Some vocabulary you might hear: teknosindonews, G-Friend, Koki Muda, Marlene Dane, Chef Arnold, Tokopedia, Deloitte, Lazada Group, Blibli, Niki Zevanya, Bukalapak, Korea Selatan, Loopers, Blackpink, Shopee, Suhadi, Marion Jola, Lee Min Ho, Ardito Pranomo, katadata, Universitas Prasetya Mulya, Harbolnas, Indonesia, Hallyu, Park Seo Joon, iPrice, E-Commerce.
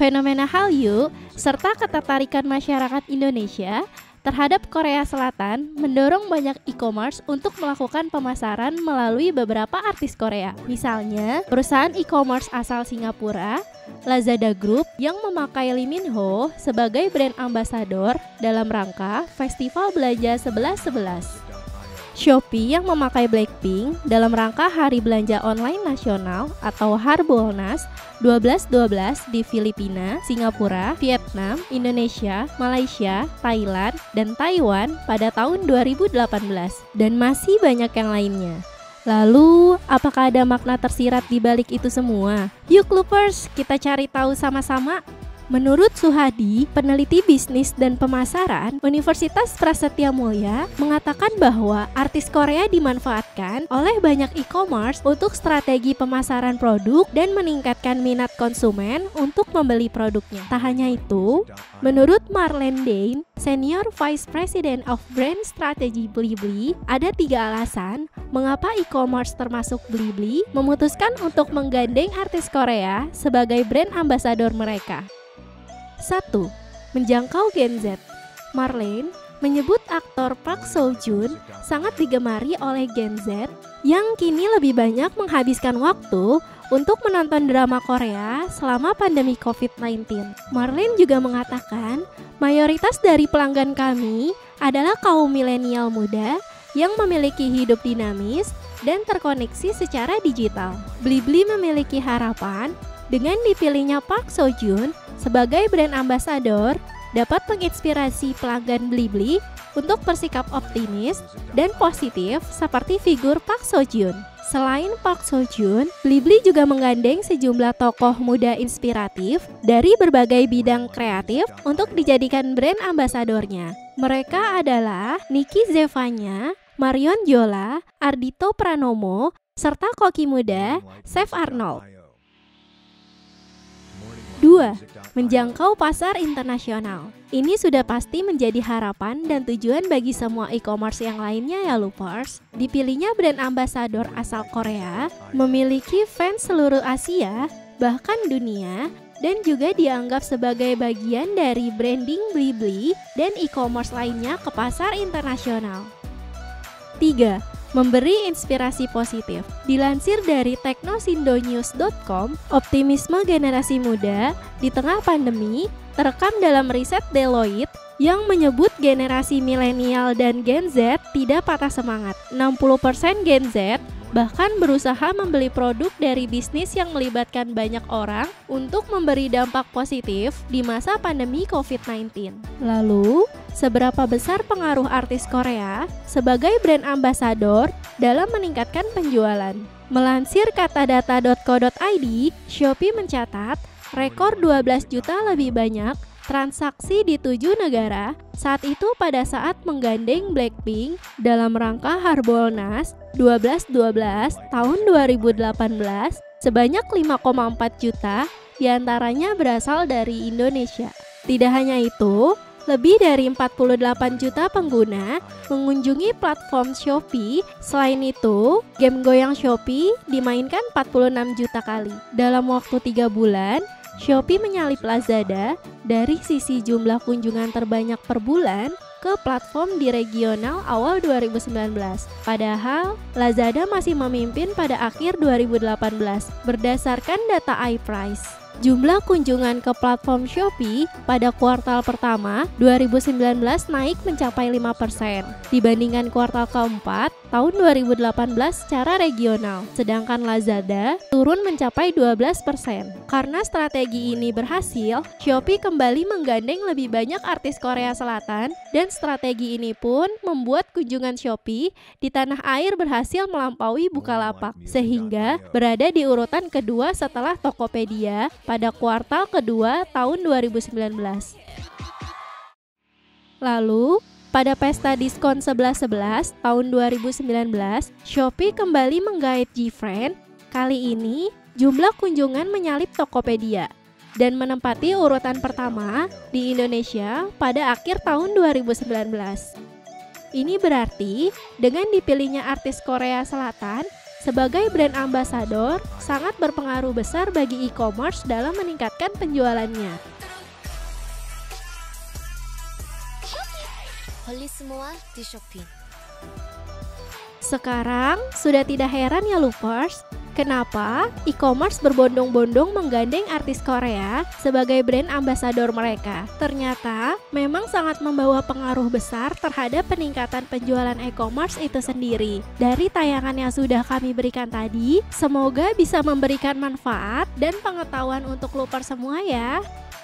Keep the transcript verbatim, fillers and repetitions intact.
fenomena Hallyu, serta ketertarikan masyarakat Indonesia terhadap Korea Selatan mendorong banyak e-commerce untuk melakukan pemasaran melalui beberapa artis Korea. Misalnya, perusahaan e-commerce asal Singapura, Lazada Group, yang memakai Lee Min Ho sebagai brand ambasador dalam rangka Festival Belanja sebelas sebelas. Shopee yang memakai Blackpink dalam rangka Hari Belanja Online Nasional atau Harbolnas dua belas dua belas di Filipina, Singapura, Vietnam, Indonesia, Malaysia, Thailand, dan Taiwan pada tahun dua ribu delapan belas, dan masih banyak yang lainnya. Lalu, apakah ada makna tersirat di balik itu semua? Yuk Loopers, kita cari tahu sama-sama! Menurut Suhadi, peneliti bisnis dan pemasaran Universitas Prasetya Mulya, mengatakan bahwa artis Korea dimanfaatkan oleh banyak e-commerce untuk strategi pemasaran produk dan meningkatkan minat konsumen untuk membeli produknya. Tak hanya itu, menurut Marlene Dane, Senior Vice President of Brand Strategy Blibli, ada tiga alasan mengapa e-commerce termasuk Blibli memutuskan untuk menggandeng artis Korea sebagai brand ambasador mereka. Satu, menjangkau Gen Z. Marlene menyebut aktor Park Seo Joon sangat digemari oleh Gen Z yang kini lebih banyak menghabiskan waktu untuk menonton drama Korea selama pandemi covid sembilan belas. Marlene juga mengatakan, mayoritas dari pelanggan kami adalah kaum milenial muda yang memiliki hidup dinamis dan terkoneksi secara digital. Blibli memiliki harapan dengan dipilihnya Park Seo Joon sebagai brand ambasador dapat menginspirasi pelanggan Blibli untuk bersikap optimis dan positif seperti figur Park Seo Joon. Selain Park Seo Joon, Blibli juga menggandeng sejumlah tokoh muda inspiratif dari berbagai bidang kreatif untuk dijadikan brand ambasadornya. Mereka adalah Niki Zevanya, Marion Jola, Ardito Pranomo, serta Koki Muda, Chef Arnold. Dua, menjangkau pasar internasional. Ini sudah pasti menjadi harapan dan tujuan bagi semua e-commerce yang lainnya ya Loopers. Dipilihnya brand ambasador asal Korea memiliki fans seluruh Asia, bahkan dunia, dan juga dianggap sebagai bagian dari branding Blibli dan e-commerce lainnya ke pasar internasional. Tiga, memberi inspirasi positif. Dilansir dari teknosindonews dot com, optimisme generasi muda di tengah pandemi terekam dalam riset Deloitte yang menyebut generasi milenial dan Gen Z tidak patah semangat. enam puluh persen Gen Z bahkan berusaha membeli produk dari bisnis yang melibatkan banyak orang untuk memberi dampak positif di masa pandemi covid sembilan belas. Lalu, seberapa besar pengaruh artis Korea sebagai brand ambasador dalam meningkatkan penjualan? Melansir katadata dot co dot id, Shopee mencatat rekor dua belas juta lebih banyak transaksi di tujuh negara saat itu pada saat menggandeng Blackpink dalam rangka Harbolnas dua belas dua belas tahun dua ribu delapan belas sebanyak lima koma empat juta diantaranya berasal dari Indonesia. Tidak hanya itu, lebih dari empat puluh delapan juta pengguna mengunjungi platform Shopee. Selain itu, game goyang Shopee dimainkan empat puluh enam juta kali. Dalam waktu tiga bulan, Shopee menyalip Lazada dari sisi jumlah kunjungan terbanyak per bulan ke platform di regional awal dua ribu sembilan belas. Padahal, Lazada masih memimpin pada akhir dua ribu delapan belas berdasarkan data iPrice. Jumlah kunjungan ke platform Shopee pada kuartal pertama dua ribu sembilan belas naik mencapai lima persen dibandingkan kuartal keempat tahun dua ribu delapan belas secara regional, sedangkan Lazada turun mencapai dua belas persen. Karena strategi ini berhasil, Shopee kembali menggandeng lebih banyak artis Korea Selatan dan strategi ini pun membuat kunjungan Shopee di tanah air berhasil melampaui Bukalapak, sehingga berada di urutan kedua setelah Tokopedia pada kuartal kedua tahun dua ribu sembilan belas. Lalu, pada pesta diskon sebelas sebelas tahun dua ribu sembilan belas, Shopee kembali menggait G-Friend. Kali ini, jumlah kunjungan menyalip Tokopedia dan menempati urutan pertama di Indonesia pada akhir tahun dua ribu sembilan belas. Ini berarti, dengan dipilihnya artis Korea Selatan, sebagai brand ambassador sangat berpengaruh besar bagi e-commerce dalam meningkatkan penjualannya. Sekarang sudah tidak heran ya Loopers, kenapa e-commerce berbondong-bondong menggandeng artis Korea sebagai brand ambassador mereka. Ternyata memang sangat membawa pengaruh besar terhadap peningkatan penjualan e-commerce itu sendiri. Dari tayangan yang sudah kami berikan tadi, semoga bisa memberikan manfaat dan pengetahuan untuk Loopers semua ya.